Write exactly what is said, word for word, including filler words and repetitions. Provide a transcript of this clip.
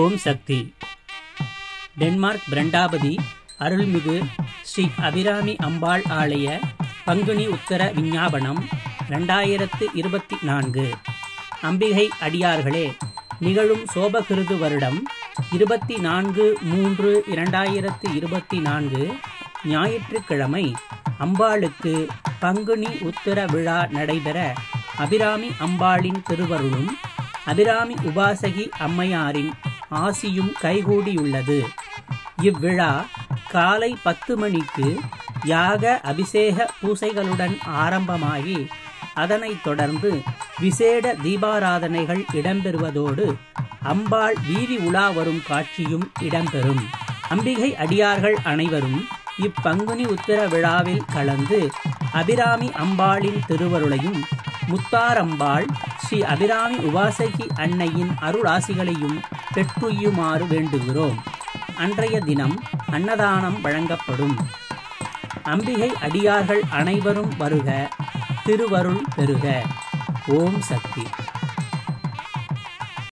ஓம் சக்தி. Denmark பிரண்டாபதி அருள்மிகு ஸ்ரீ அபிராமி அம்பாள் ஆலய பங்குனி உத்தர விஞ்ஞாபனம் ரெண்டாயிரத்து இருபத்தி நான்கு. அம்பிகை அடியார்களே, நிகழும் சோபகிருது வருடம் இருபத்தி நான்கு மூன்று இரண்டாயிரத்து இருபத்தி நான்கு ஞாயிற்றுக்கிழமை அம்பாளுக்கு பங்குனி உத்தர விழா நடைபெற அபிராமி அம்பாளின் திருவருளும் அபிராமி உபாசகி அம்மையாரின் ஆசியும் கைகூடியுள்ளது. இவ்விழா காலை பத்து மணிக்கு யாக அபிஷேக பூசைகளுடன் ஆரம்பமாகி அதனைத் தொடர்ந்து விசேட தீபாராதனைகள் இடம்பெறுவதோடு அம்பாள் வீதி உலா வரும் காட்சியும் இடம்பெறும். அம்பிகை அடியார்கள் அனைவரும் இப்பங்குனி உத்திர விழாவில் கலந்து அபிராமி அம்பாளின் திருவருளையும் முத்தாரம்பாள் ஸ்ரீ அபிராமி உபாசகி அன்னையின் அருளாசிகளையும் பெற்றுயுமாறு வேண்டுகிறோம். அன்றைய தினம் அன்னதானம் வழங்கப்படும். அம்பிகை அடியார்கள் அனைவரும் வருக, திருவருள் பெறுக. ஓம் சக்தி.